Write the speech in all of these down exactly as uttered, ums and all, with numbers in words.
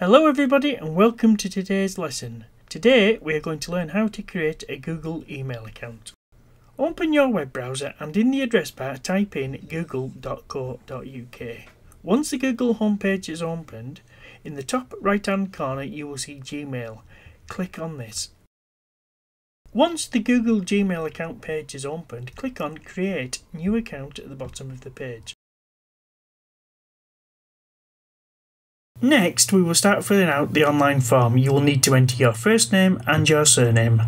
Hello everybody and welcome to today's lesson. Today we are going to learn how to create a Google email account. Open your web browser and in the address bar type in google dot co dot U K. Once the Google homepage is opened, in the top right hand corner you will see Gmail. Click on this. Once the Google Gmail account page is opened, click on Create New Account at the bottom of the page. Next, we will start filling out the online form. You will need to enter your first name and your surname.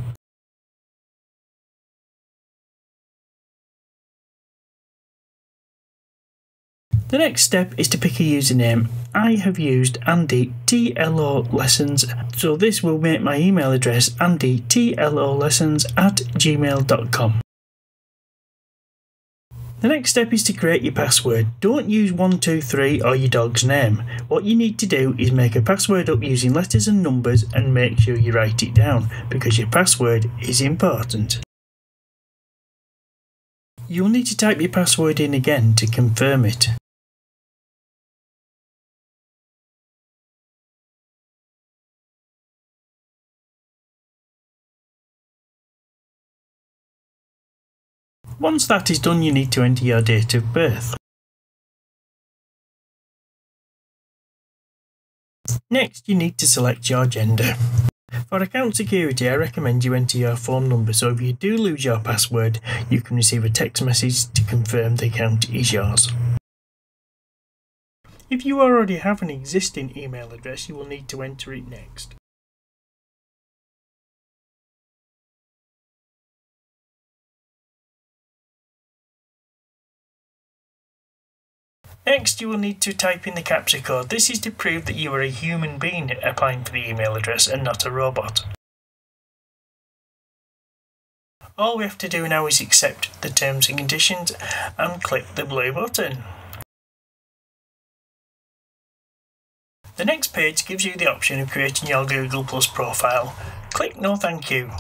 The next step is to pick a username. I have used Andy T L O Lessons, so this will make my email address andy T L O lessons at gmail dot com. The next step is to create your password. Don't use one two three or your dog's name. What you need to do is make a password up using letters and numbers and make sure you write it down because your password is important. You'll need to type your password in again to confirm it. Once that is done, you need to enter your date of birth. Next, you need to select your gender. For account security, I recommend you enter your phone number, so if you do lose your password, you can receive a text message to confirm the account is yours. If you already have an existing email address, you will need to enter it next. Next, you will need to type in the CAPTCHA code. This is to prove that you are a human being applying for the email address and not a robot. All we have to do now is accept the terms and conditions and click the blue button. The next page gives you the option of creating your Google plus profile. Click no thank you.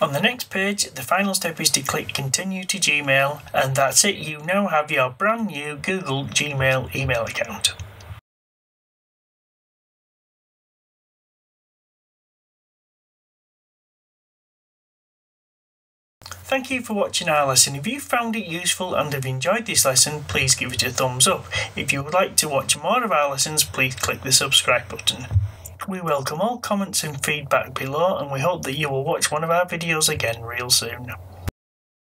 On the next page, the final step is to click Continue to Gmail, and that's it. You now have your brand new Google Gmail email account. Thank you for watching our lesson. If you found it useful and have enjoyed this lesson, please give it a thumbs up. If you would like to watch more of our lessons, please click the subscribe button. We welcome all comments and feedback below, and we hope that you will watch one of our videos again real soon.